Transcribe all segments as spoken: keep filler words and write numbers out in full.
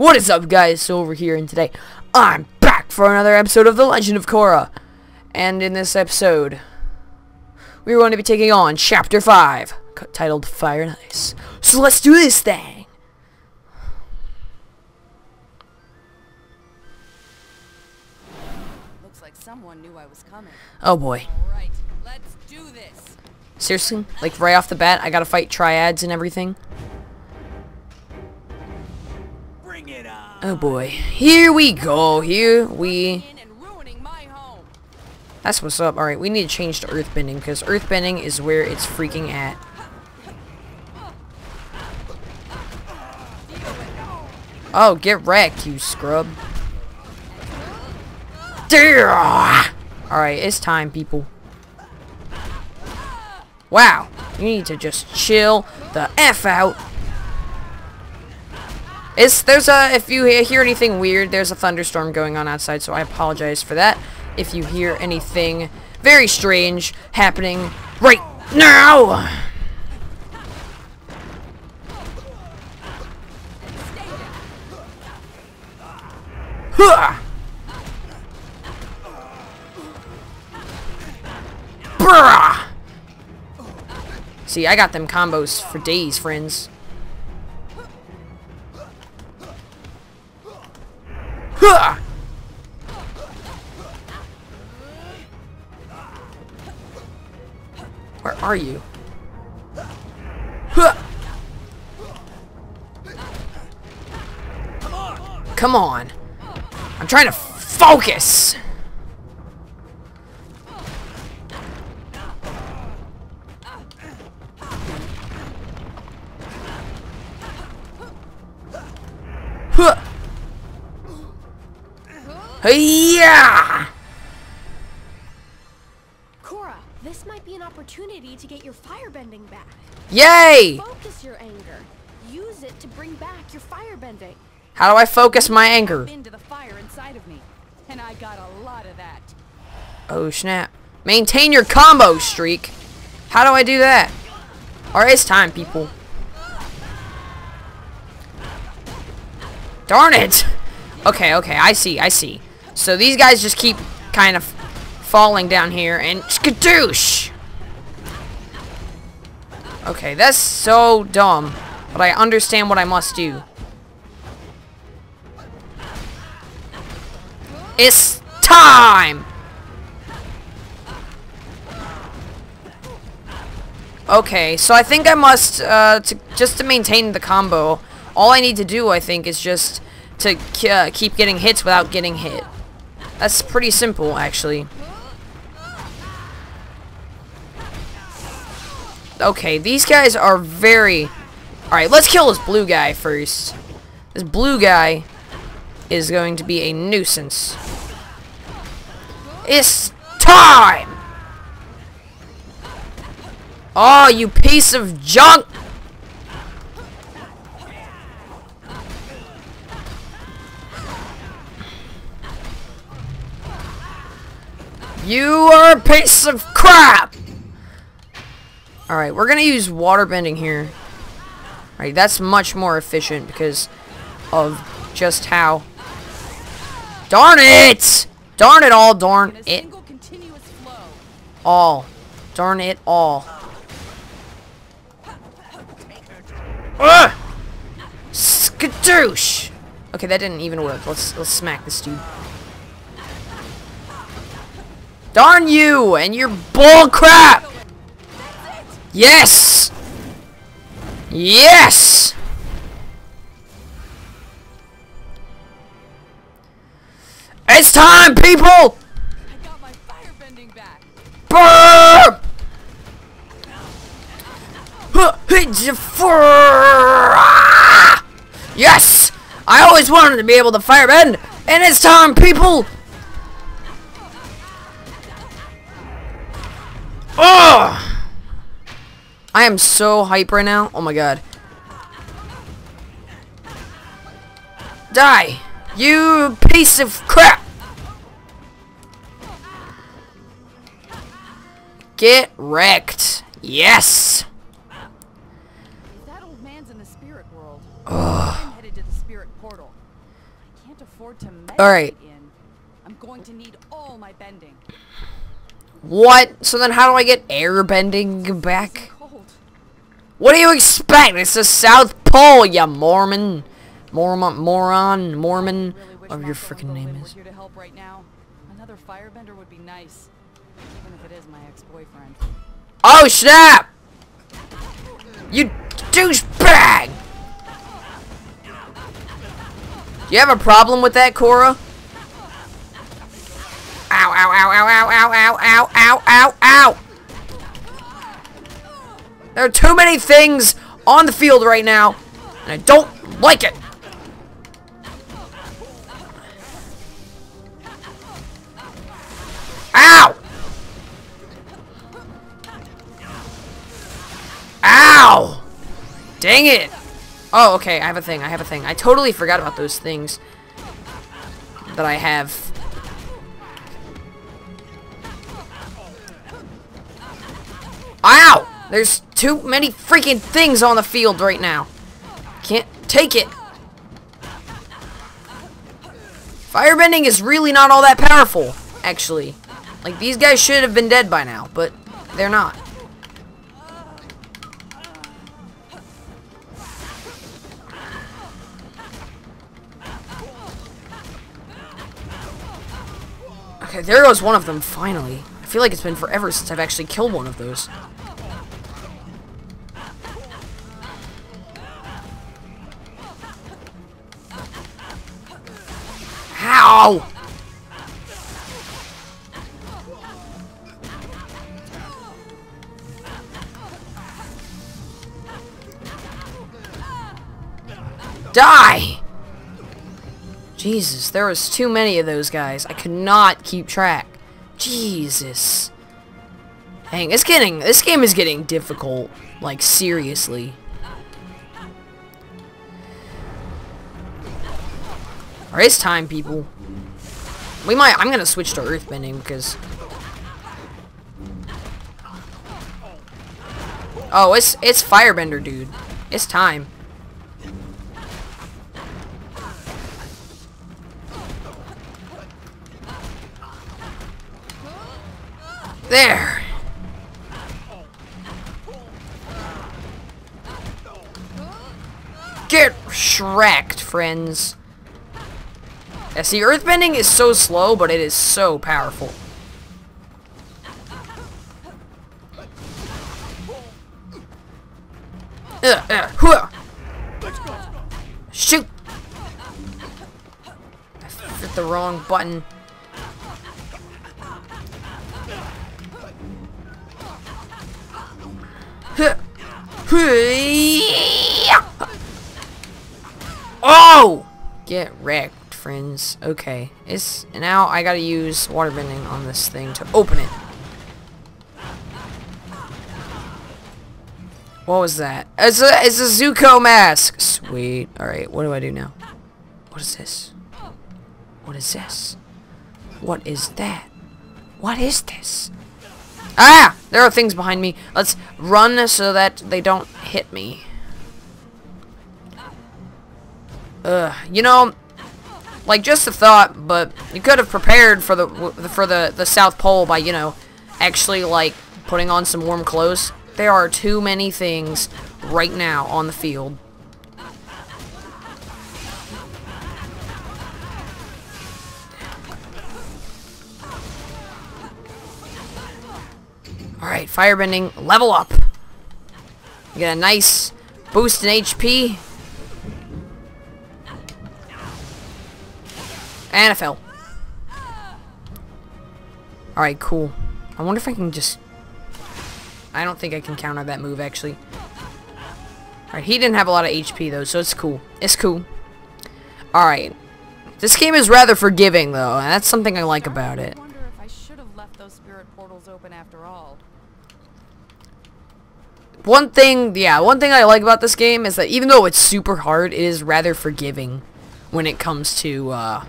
What is up, guys? So over here, and today I'm back for another episode of The Legend of Korra. And in this episode, we're going to be taking on Chapter five, titled Fire and Ice. So let's do this thing! Looks like someone knew I was coming. Oh boy. Alright, let's do this. Seriously? Like right off the bat, I gotta fight triads and everything? Oh boy. Here we go. Here we... That's what's up. Alright, we need to change to earthbending, because earthbending is where it's freaking at. Oh, get wrecked, you scrub. Alright, it's time, people. Wow. You need to just chill the F out. It's, there's a, if you hear anything weird, there's a thunderstorm going on outside, so I apologize for that. If you hear anything very strange happening right now. See, I got them combos for days, friends. Huh. Where are you? Huh. Come on. I'm trying to focus. Huh. Yeah! Korra, this might be an opportunity to get your firebending back. Yay! Focus your anger. Use it to bring back your firebending. How do I focus my anger? Into the fire inside of me, and I got a lot of that. Oh snap! Maintain your combo streak. How do I do that? All right, it's time, people. Darn it! Okay, okay, I see, I see. So these guys just keep kind of falling down here and skadoosh. Okay, that's so dumb, but I understand what I must do. It's time. Okay, so I think I must uh, to, just to maintain the combo. All I need to do, I think, is just to uh, keep getting hits without getting hit. That's pretty simple, actually. Okay, these guys are very... Alright, let's kill this blue guy first. This blue guy is going to be a nuisance. It's time! Oh, you piece of junk! You are a piece of crap! Alright, we're gonna use water bending here. Alright, that's much more efficient because of just how... Darn it! Darn it all, darn it. All. Darn it all. Ugh! Skadoosh! Okay, that didn't even work. Let's, let's smack this dude. Darn you and your bull crap! Yes! Yes! It's time, people! I got my firebending back. Burp! Yes! I always wanted to be able to firebend, and it's time, people! Oh! I am so hype right now. Oh my god. Die! You piece of crap! Get wrecked. Yes! That old man's in the spirit world. I'm headed to the Spirit Portal. can't afford to mend all right. In. I'm going to need all my bending. What? So then how do I get air bending back? So what do you expect? It's the South Pole, you Mormon. Mormon, moron, Mormon, really whatever your freaking name is. Here to help right now. Another firebender would be nice. Even if it is my ex-boyfriend. Oh snap! You douchebag! Do you have a problem with that, Korra? Ow, ow, ow, ow, ow, ow, ow, ow, ow, ow, ow! There are too many things on the field right now, and I don't like it! Ow! Ow! Dang it! Oh, okay, I have a thing, I have a thing. I totally forgot about those things that I have. Ow! There's too many freaking things on the field right now. Can't take it. Firebending is really not all that powerful, actually. Like, these guys should have been dead by now, but they're not. Okay, there goes one of them, finally. I feel like it's been forever since I've actually killed one of those. Ow! Die! Jesus, there was too many of those guys. I could not keep track. Jesus. Dang, it's getting, this game is getting difficult. Like, seriously. Alright, it's time, people. We might, I'm gonna switch to earthbending because... Oh, it's, it's Firebender, dude. It's time. There! Get Shrek'd, friends. Yeah, see, earthbending is so slow, but it is so powerful. Uh, uh, huh. Shoot! I hit the wrong button. Oh! Get wrecked, friends. Okay. It's now I gotta use waterbending on this thing to open it. What was that? It's a it's a Zuko mask! Sweet. Alright, what do I do now? What is this? What is this? What is that? What is this? Ah! There are things behind me. Let's run so that they don't hit me. Ugh. You know, like, just a thought, but you could have prepared for the for the the South Pole by, you know, actually like putting on some warm clothes. There are too many things right now on the field. Alright, firebending, level up. You get a nice boost in H P. And I fell. Alright, cool. I wonder if I can just... I don't think I can counter that move, actually. Alright, he didn't have a lot of H P, though, so it's cool. It's cool. Alright. This game is rather forgiving, though, and that's something I like about it. I wonder if I should have left those spirit portals open after all. One thing, yeah, one thing I like about this game is that even though it's super hard, it is rather forgiving when it comes to, uh...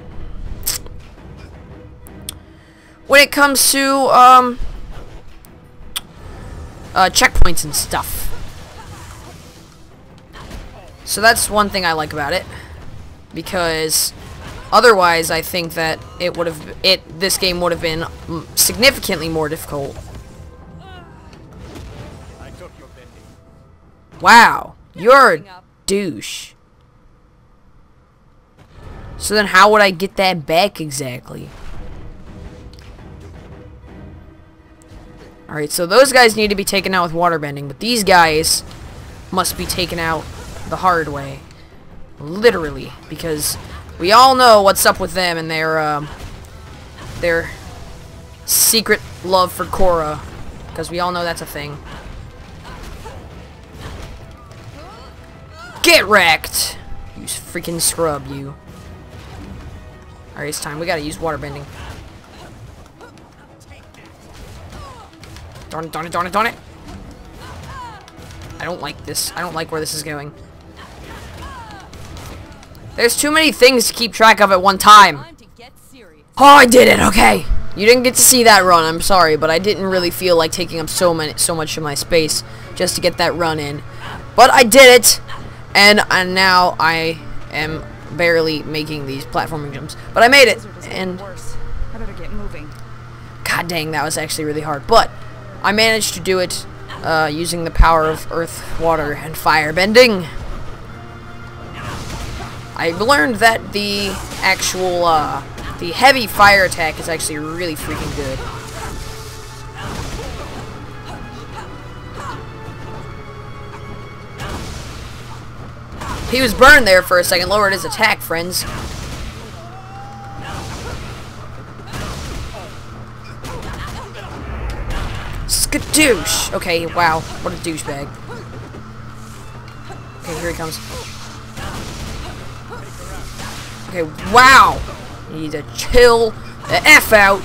when it comes to, um... Uh, checkpoints and stuff. So that's one thing I like about it. Because Otherwise, I think that it would have it this game would have been significantly more difficult. I took your bending. Wow, you're a douche. So then how would I get that back exactly? All right, so those guys need to be taken out with water bending, but these guys must be taken out the hard way. Literally, because we all know what's up with them and their um, their secret love for Korra, because we all know that's a thing. Get wrecked, you freaking scrub, you. Alright, it's time. We gotta use water bending. Darn it, darn it, darn it, darn it! I don't like this. I don't like where this is going. There's too many things to keep track of at one time. Oh, I did it. Okay. You didn't get to see that run. I'm sorry, but I didn't really feel like taking up so many, so much of my space just to get that run in. But I did it, and and now I am barely making these platforming jumps. But I made it, and I better get moving. God dang, that was actually really hard, but I managed to do it uh, using the power of earth, water, and fire bending. I learned that the actual, uh, the heavy fire attack is actually really freaking good. He was burned there for a second, lowered his attack, friends. Skadoosh! Okay, wow, what a douchebag. Okay, here he comes. Okay, wow! You need to chill the F out!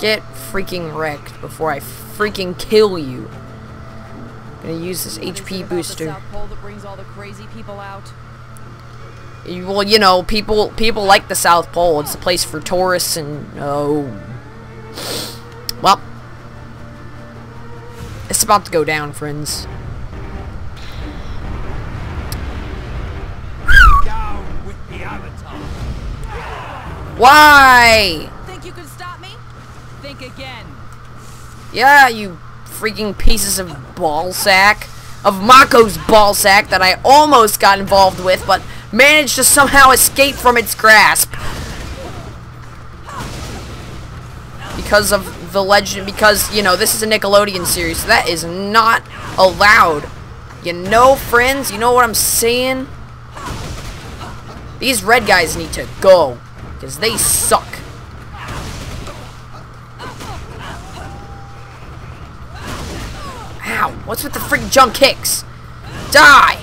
Get freaking wrecked before I freaking kill you. I'm gonna use this H P booster. South Pole that brings all the crazy people out. Well, you know, people people like the South Pole. It's a place for tourists and, oh... Well... It's about to go down, friends. Down with the avatar. Why? Think you can stop me? Think again. Yeah, you freaking pieces of ballsack. Of Mako's ballsack that I almost got involved with, but managed to somehow escape from its grasp. Because of the legend, because, you know, this is a Nickelodeon series, so that is not allowed. You know, friends, you know what I'm saying? These red guys need to go, because they suck. Ow, what's with the freaking jump kicks? Die!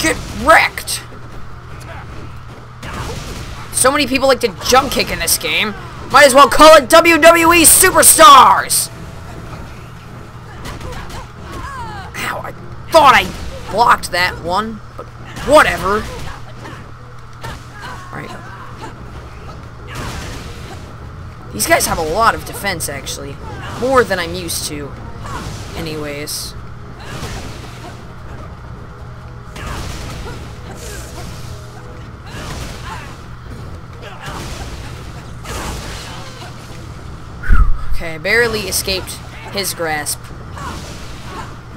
Get wrecked! So many people like to jump kick in this game. Might as well call it W W E Superstars! Ow, I thought I blocked that one, but whatever. Alright. These guys have a lot of defense, actually. More than I'm used to. Anyways. Okay, I barely escaped his grasp.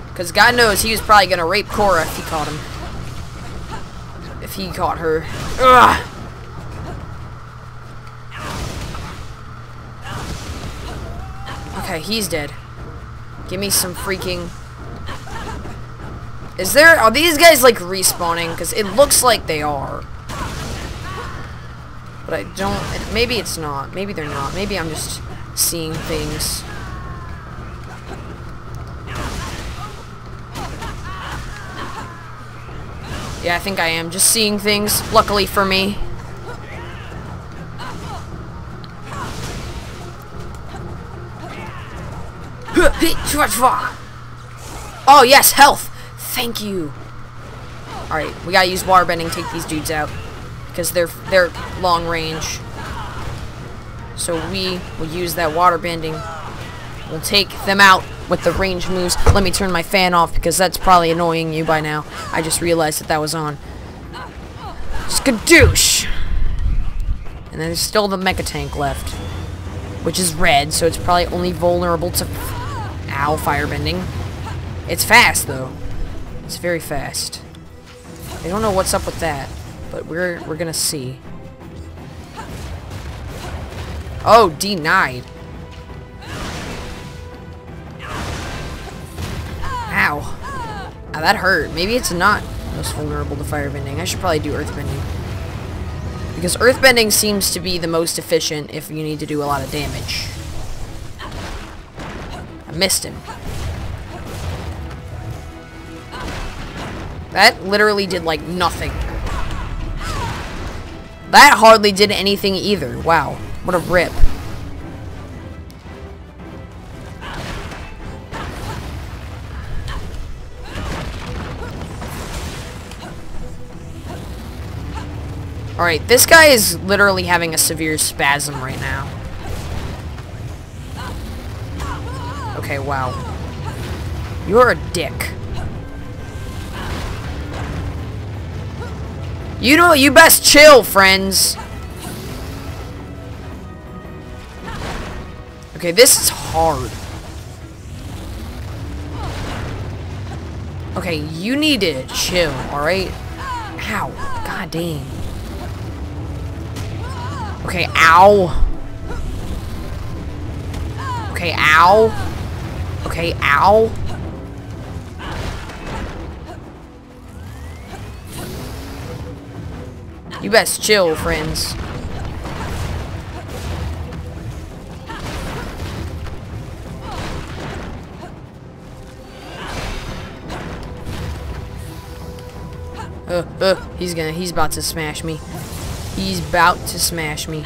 Because God knows he was probably going to rape Korra if he caught him. If he caught her. Ugh. Okay, he's dead. Give me some freaking... Is there... Are these guys, like, respawning? Because it looks like they are. But I don't... Maybe it's not. Maybe they're not. Maybe I'm just... seeing things. Yeah, I think I am just seeing things, luckily for me. Oh yes, health! Thank you! Alright, we gotta use water bending, take these dudes out. Because they're they're long range. So we will use that water bending. We'll take them out with the range moves. Let me turn my fan off because that's probably annoying you by now. I just realized that that was on. Skadoosh! And then there's still the mecha tank left, which is red, so it's probably only vulnerable to... Ow, firebending. It's fast, though. It's very fast. I don't know what's up with that, but we're we're gonna see. Oh, denied. Ow. Ow, that hurt. Maybe it's not most vulnerable to firebending. I should probably do earthbending. Because earthbending seems to be the most efficient if you need to do a lot of damage. I missed him. That literally did, like, nothing. That hardly did anything either. Wow. What a rip. Alright, this guy is literally having a severe spasm right now. Okay, wow. You're a dick. You know, you best chill, friends. Okay, this is hard. Okay, you need to chill, alright? Ow. God dang. Okay, ow. Okay, ow. Okay, ow. You best chill, friends. Uh, uh, he's gonna, he's about to smash me. He's about to smash me.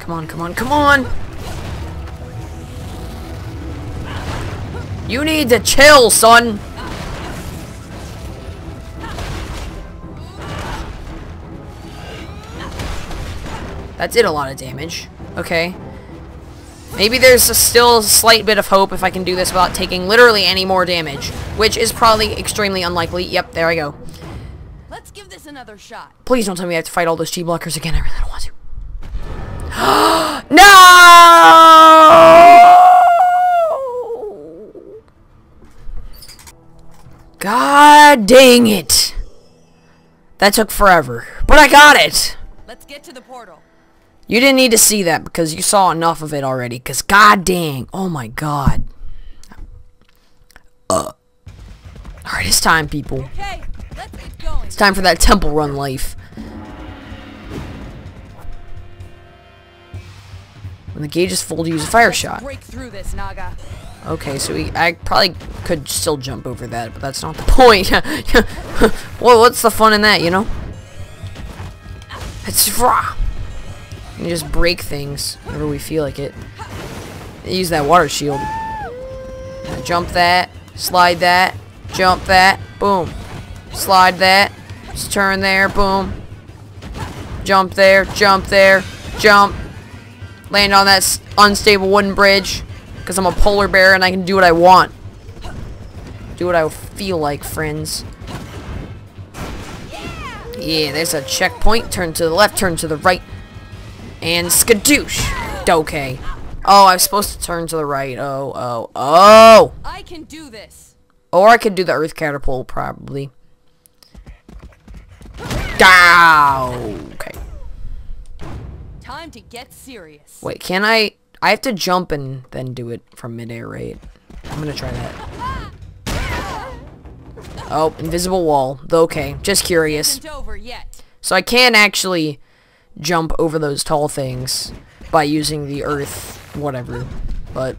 Come on, come on, come on! You need to chill, son! That did a lot of damage. Okay. Maybe there's a still a slight bit of hope if I can do this without taking literally any more damage. Which is probably extremely unlikely. Yep, there I go. Let's give this another shot. Please don't tell me I have to fight all those G-blockers again. I really don't want to. No! God dang it! That took forever, but I got it. Let's get to the portal. You didn't need to see that because you saw enough of it already. Cause god dang, oh my god. Uh. All right, it's time, people. Okay, let's get going. It's time for that temple run life. When the gauge is full, use a fire let's shot. Break through this, Naga. Okay, so we, I probably could still jump over that, but that's not the point. Well, what's the fun in that, you know? It's raw. You just break things whenever we feel like it. Use that water shield. Jump that, slide that, jump that, boom. Slide that, just turn there, boom. Jump there, jump there, jump. Land on that s unstable wooden bridge. Because I'm a polar bear and I can do what I want. Do what I feel like, friends. Yeah, there's a checkpoint. Turn to the left, turn to the right. And skadoosh! Okay. Oh, I was supposed to turn to the right. Oh, oh, oh! I can do this. Or I could do the earth catapult, probably. Ow! Okay. Time to get serious. Wait, can I... I have to jump and then do it from midair, right? I'm gonna try that. Oh, invisible wall. Okay, just curious. So I can actually jump over those tall things by using the earth, whatever. But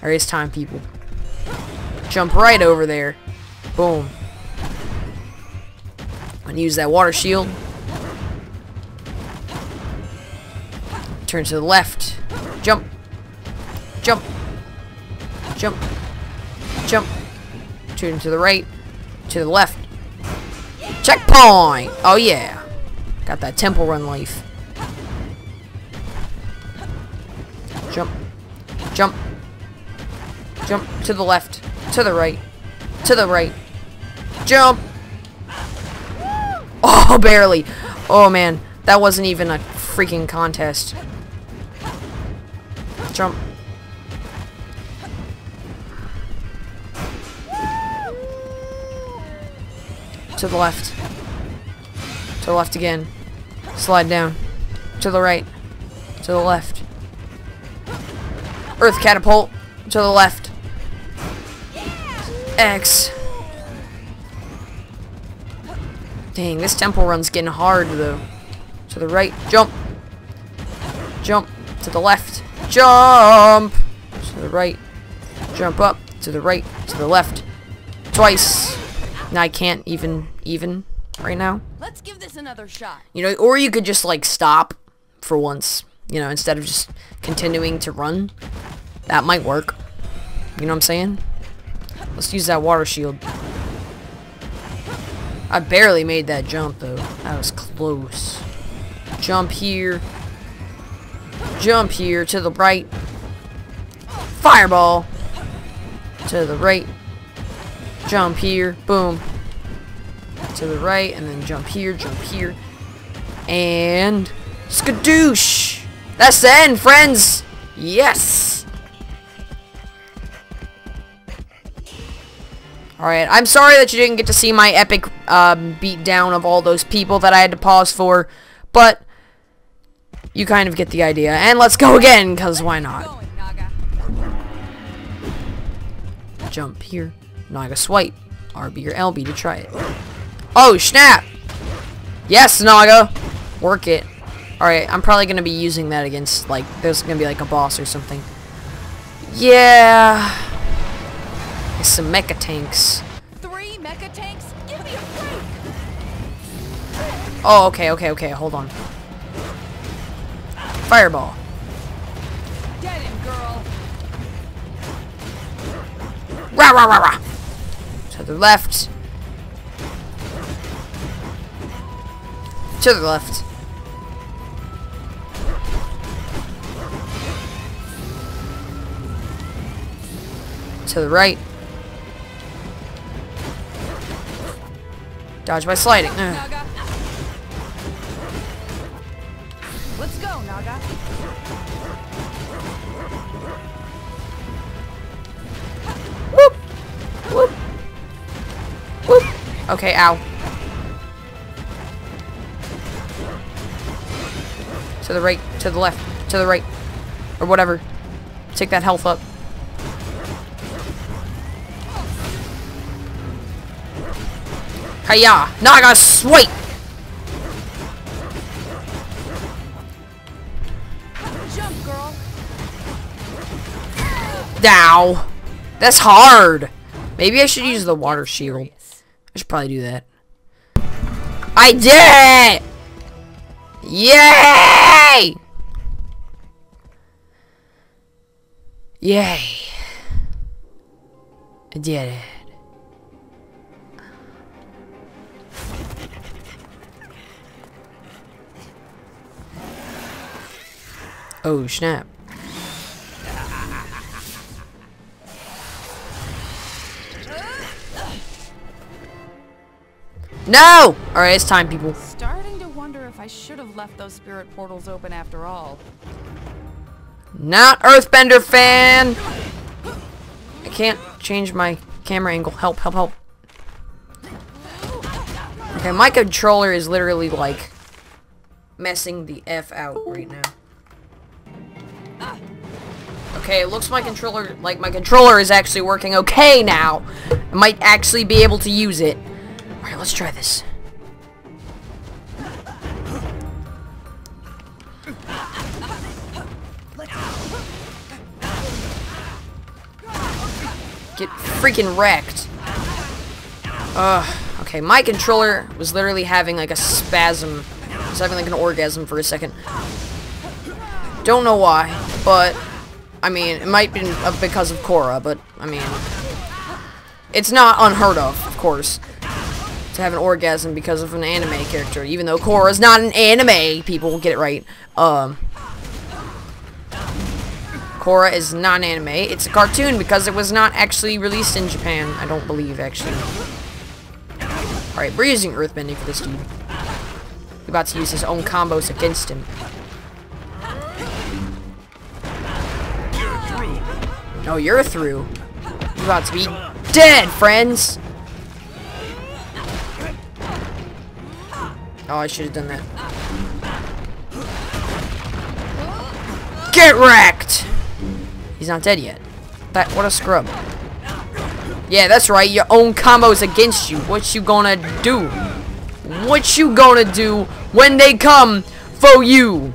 there is time, people. Jump right over there. Boom. I'm gonna use that water shield. Turn to the left. Jump. Jump. Jump. jump. Shoot him to the right. To the left. Checkpoint! Oh yeah. Got that temple run life. Jump. Jump. Jump to the left. To the right. To the right. Jump! Oh, barely. Oh man. That wasn't even a freaking contest. Jump. To the left. To the left again. Slide down. To the right. To the left. Earth catapult. To the left. X. Dang, this temple run's getting hard though. To the right. Jump. Jump. To the left. Jump. To the right. Jump up. To the right. To the left. Twice. Now I can't even even right now. Let's give this another shot. You know, or you could just like stop for once, you know, instead of just continuing to run. That might work. You know what I'm saying? Let's use that water shield. I barely made that jump though. That was close. Jump here. Jump here to the right. Fireball. To the right. Jump here, boom, to the right, and then jump here, jump here, and skadoosh! That's the end, friends! Yes! Alright, I'm sorry that you didn't get to see my epic um, beatdown of all those people that I had to pause for, but you kind of get the idea. And let's go again, because why not? Jump here. Naga swipe. R B or L B to try it. Oh, snap! Yes, Naga! Work it. Alright, I'm probably gonna be using that against, like, there's gonna be, like, a boss or something. Yeah. It's some mecha tanks. Three mecha tanks? Give me a break! Oh, okay, okay, okay, hold on. Fireball. Get him, girl! Rah, rah, rah, rah! To the left. To the left. To the right. Dodge by sliding. Ugh. Let's go, Naga. Whoop! Whoop! Whoop. Okay, ow. To the right, to the left, to the right, or whatever. Take that health up. Hiya! Naga swipe! Jump, girl. Ow! That's hard! Maybe I should use the water shield. I should probably do that. I did it! Yay! Yay. I did it. Oh, snap. No! Alright, it's time, people. Starting to wonder if I should have left those spirit portals open after all. Not Earthbender fan! I can't change my camera angle. Help, help, help. Okay, my controller is literally, like, messing the F out right now. Okay, it looks my controller, like, my controller is actually working okay now. I might actually be able to use it. Alright, let's try this. Get freaking wrecked. Ugh. Okay, my controller was literally having like a spasm. It was having like an orgasm for a second. Don't know why, but I mean, it might be because of Korra, but, I mean, it's not unheard of, of course, to have an orgasm because of an anime character, even though Korra's not an anime, people, get it right. Um, Korra is not an anime, it's a cartoon because it was not actually released in Japan, I don't believe, actually. Alright, we're using Earthbending for this dude. He's about to use his own combos against him. No, you're through. You're about to be dead, friends! Oh, I should have done that. Get wrecked! He's not dead yet. That, what a scrub. Yeah, that's right, your own combo's against you. What you gonna do? What you gonna do when they come for you?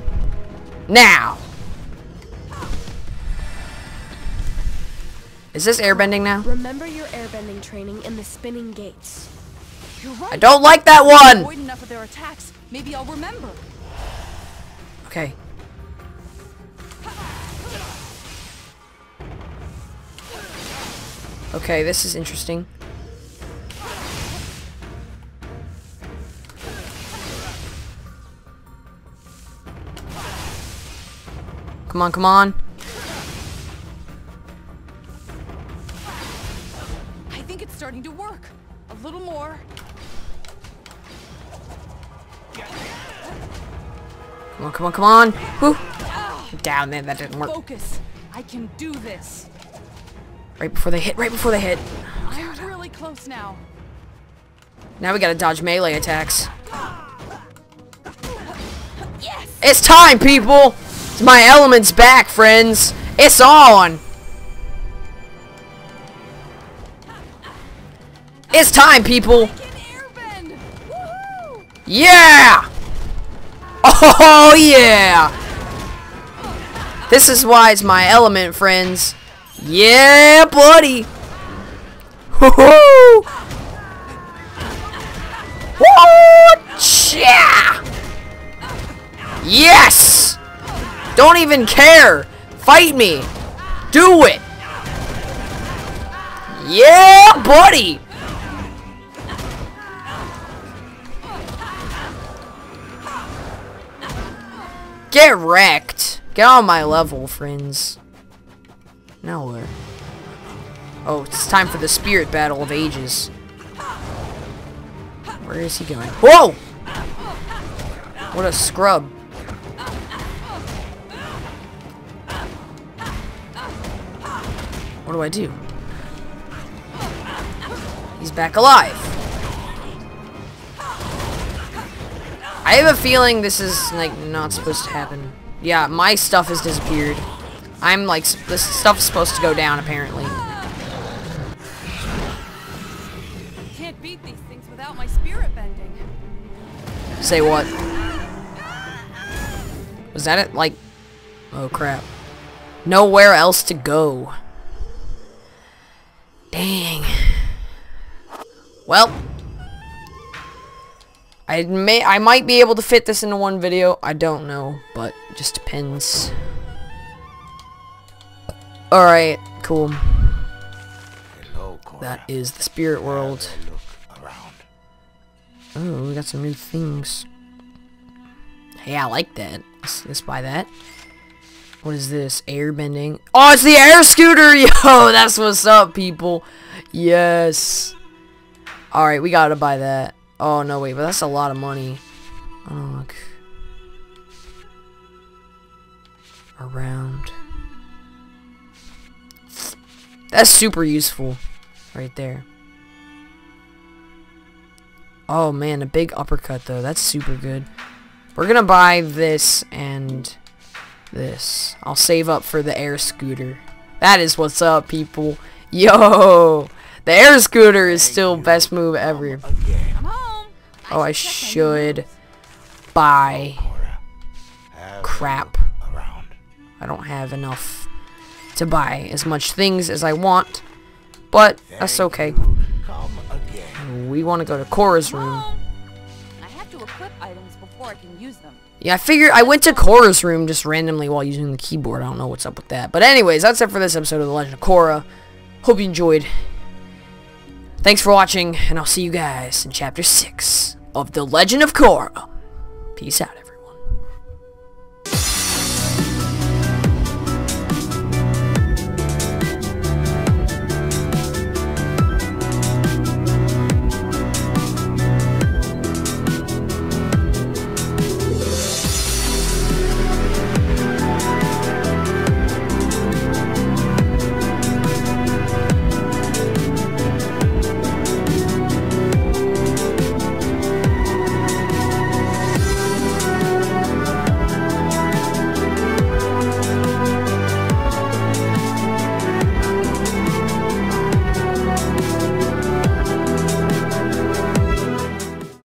Now! Is this airbending now? Remember your airbending training in the spinning gates. You're right. I don't like that one. Avoid enough of their attacks. Maybe I'll remember. Okay. Okay, this is interesting. Come on, come on. Starting to work. A little more. Come on, come on, come on. Woo. Down there, that didn't work. Focus. I can do this. Right before they hit, right before they hit. I'm really close now. Now we gotta dodge melee attacks. Yes. It's time, people! It's my element's back, friends. It's on! It's time, people! Yeah! Oh, yeah! This is why it's my element, friends. Yeah, buddy! Woohoo! Woo! Yeah! Yes! Don't even care! Fight me! Do it! Yeah, buddy! Get wrecked! Get on my level, friends. Now what? Oh, it's time for the spirit battle of ages. Where is he going? Whoa! What a scrub. What do I do? He's back alive. I have a feeling this is, like, not supposed to happen. Yeah, my stuff has disappeared. I'm, like, this stuff's supposed to go down, apparently. Can't beat these things without my spirit bending. Say what? Was that it? Like, oh, crap. Nowhere else to go. Dang. Well. I may, I might be able to fit this into one video, I don't know, but it just depends. Alright, cool. Hello, Korra. That is the spirit world. Look around. Oh, we got some new things. Hey, I like that. Let's, let's buy that. What is this? Airbending. Oh, it's the air scooter! Yo, that's what's up, people. Yes. Alright, we gotta buy that. Oh, no, wait, but that's a lot of money. Oh, look. Around. That's super useful. Right there. Oh, man, a big uppercut, though. That's super good. We're gonna buy this and this. I'll save up for the air scooter. That is what's up, people. Yo! The air scooter is still best move ever. Oh, I should buy crap. I don't have enough to buy as much things as I want, but that's okay. We want to go to Korra's room. I have to equip items before I can use them. Yeah, I figured I went to Korra's room just randomly while using the keyboard. I don't know what's up with that. But anyways, that's it for this episode of The Legend of Korra. Hope you enjoyed. Thanks for watching, and I'll see you guys in Chapter six of The Legend of Korra. Peace out.